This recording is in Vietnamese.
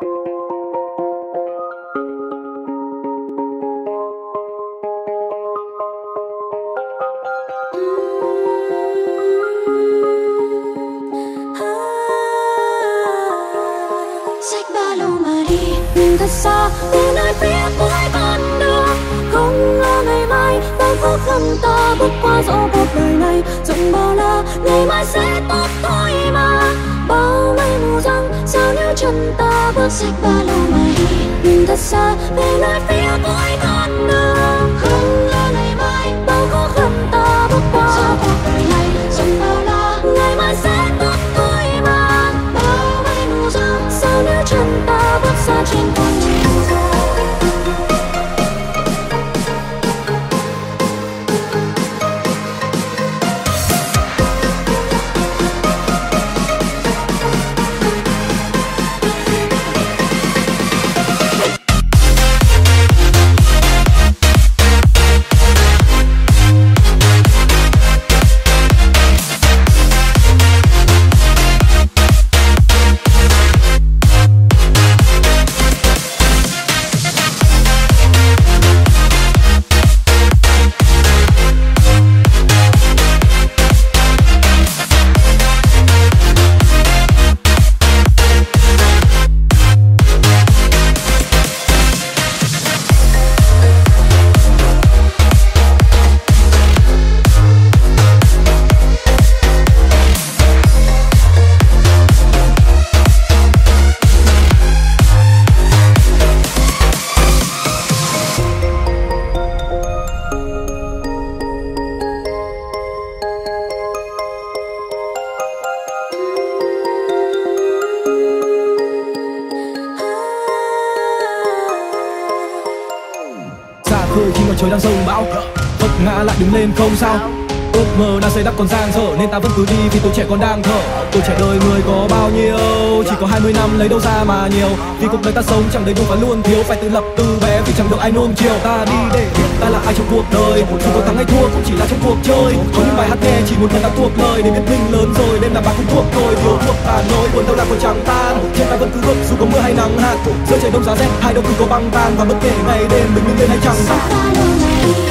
Xách ba lô mà đi nhìn thật xa từ nơi phía cuối con đường, không ngờ ngày mai hạnh phúc lòng ta bước qua dẫu cuộc đời này rộng bao la. Ngày mai sẽ tốt thôi mà bao mây mù giăng, sao nếu chân ta bước xách ba lô mà đi nhìn thật xa từ nơi phía cuối con đường, không ngờ ngày mai hạnh phúc lòng ta bước qua dẫu cuộc đời này rộng bao la. Ngày mai sẽ tốt thôi mà bao mây mù giăng, sao nếu chân ta bước xa trên con đường. Khi mà trời đang rông bão, vấp ngã lại đứng lên không sao. Ước mơ đang xây đắp còn dang dở nên ta vẫn cứ đi vì tuổi trẻ còn đang thở. Tuổi trẻ đời người có bao nhiêu, chỉ có 20 năm lấy đâu ra mà nhiều. Vì cuộc đời ta sống chẳng đầy đủ và luôn thiếu, phải tự lập từ bé vì chẳng được ai nuông chiều. Ta đi để ta là ai trong cuộc đời, dù có thắng hay thua cũng chỉ là trong cuộc chơi. Có những bài hát nghe chỉ muốn người ta thuộc lời, để biết mình lớn rồi đêm là bạn cũng thuộc tôi. Thiếu thuộc tàn nỗi buồn đau là còn chẳng tan, trên ta vẫn cứ bước dù có mưa hay nắng hạt. Giữa trời đông giá rét hai đâu cứ có băng tan, và bất kể ngày đêm mình lên hay chẳng.